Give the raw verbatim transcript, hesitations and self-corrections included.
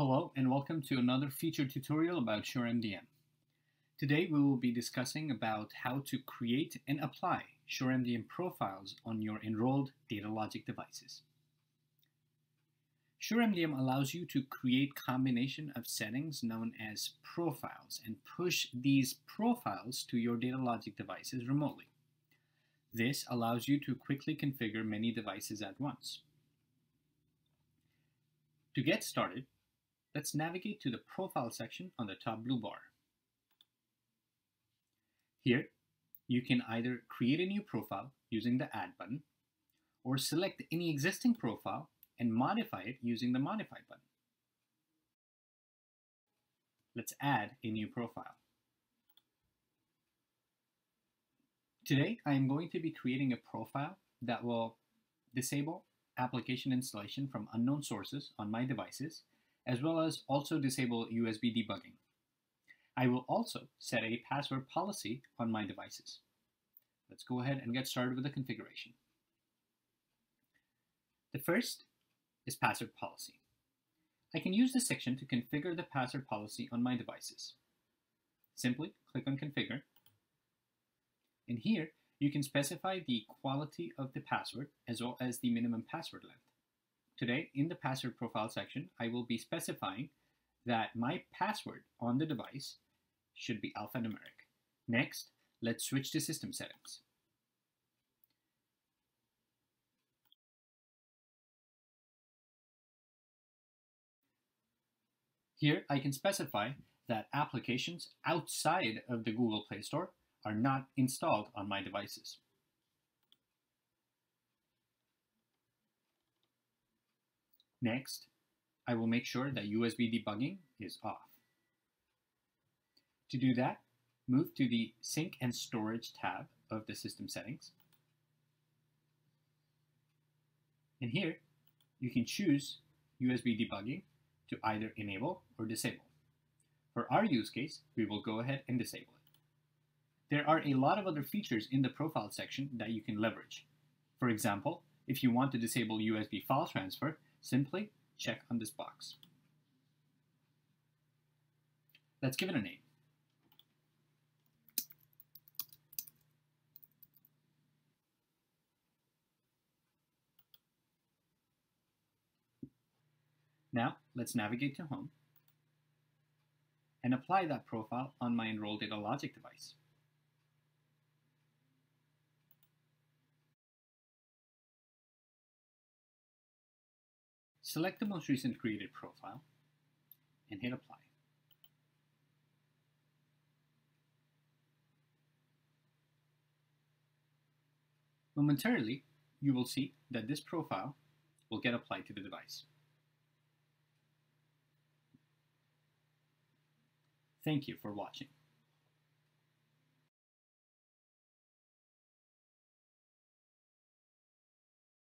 Hello and welcome to another feature tutorial about SureMDM. Today we will be discussing about how to create and apply SureMDM profiles on your enrolled Datalogic devices. SureMDM allows you to create a combination of settings known as profiles and push these profiles to your Datalogic devices remotely. This allows you to quickly configure many devices at once. To get started, let's navigate to the Profile section on the top blue bar. Here, you can either create a new profile using the Add button, or select any existing profile and modify it using the Modify button. Let's add a new profile. Today, I am going to be creating a profile that will disable application installation from unknown sources on my devices, as well as also disable U S B debugging. I will also set a password policy on my devices. Let's go ahead and get started with the configuration. The first is password policy. I can use this section to configure the password policy on my devices. Simply click on Configure, and here you can specify the quality of the password as well as the minimum password length. Today, in the password profile section, I will be specifying that my password on the device should be alphanumeric. Next, let's switch to system settings. Here, I can specify that applications outside of the Google Play Store are not installed on my devices. Next, I will make sure that U S B debugging is off. To do that, move to the Sync and Storage tab of the System Settings. And here, you can choose U S B debugging to either enable or disable. For our use case, we will go ahead and disable it. There are a lot of other features in the Profile section that you can leverage. For example, if you want to disable U S B file transfer, simply check on this box. Let's give it a name. Now, let's navigate to Home and apply that profile on my enrolled Datalogic device. Select the most recent created profile and hit Apply. Momentarily, you will see that this profile will get applied to the device. Thank you for watching.